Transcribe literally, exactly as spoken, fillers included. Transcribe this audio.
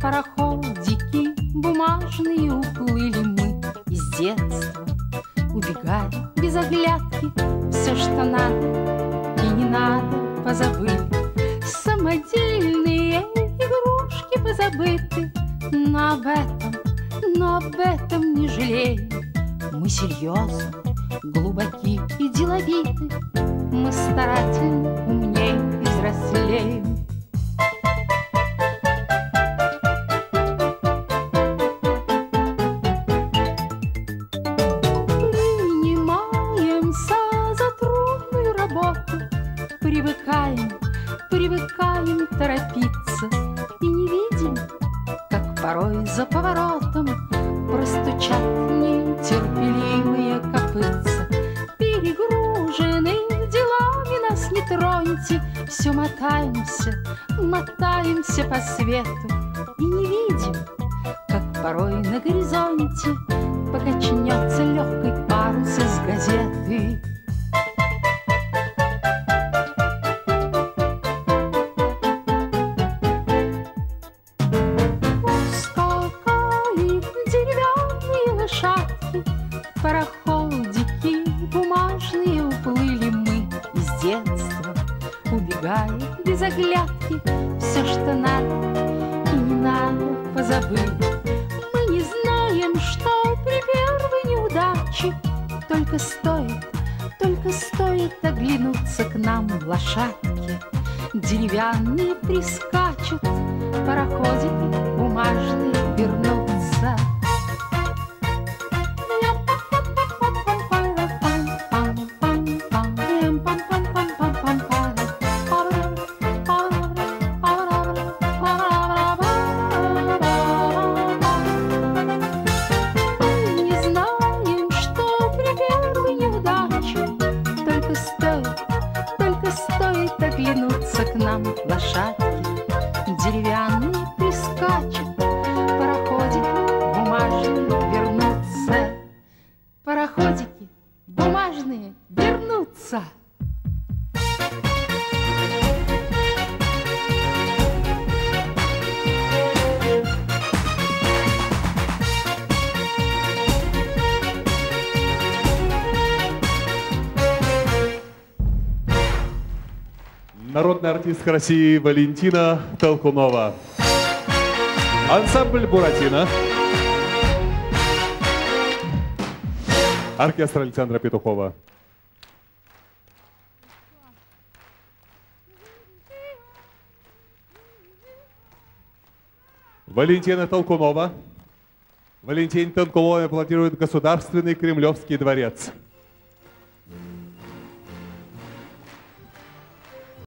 пароходики бумажные уплыли мы из детства, убегая без оглядки. Все, что надо и не надо, позабыли. Самодельные игрушки позабыты, но об этом, но об этом не жалеем. Мы серьезны, глубоки и деловиты, мы старательно умнее и взрослеем. Мотаемся по свету и не видим, как порой на горизонте покачнется легкий парус из газеты. Ускакали деревянные лошадки, пароходики бумажные уплыли мы из детства, убегая без оглядки. Все, что надо и не надо, позабыли. Мы не знаем, что при первой неудаче только стоит, только стоит оглянуться к нам в лошадке. Деревянные прискачут, пароходики бумажные вернутся. Народная артистка России Валентина Толкунова. Ансамбль «Буратино». Оркестр Александра Петухова. Валентина Толкунова. Валентине Толкуновой аплодирует Государственный Кремлевский дворец.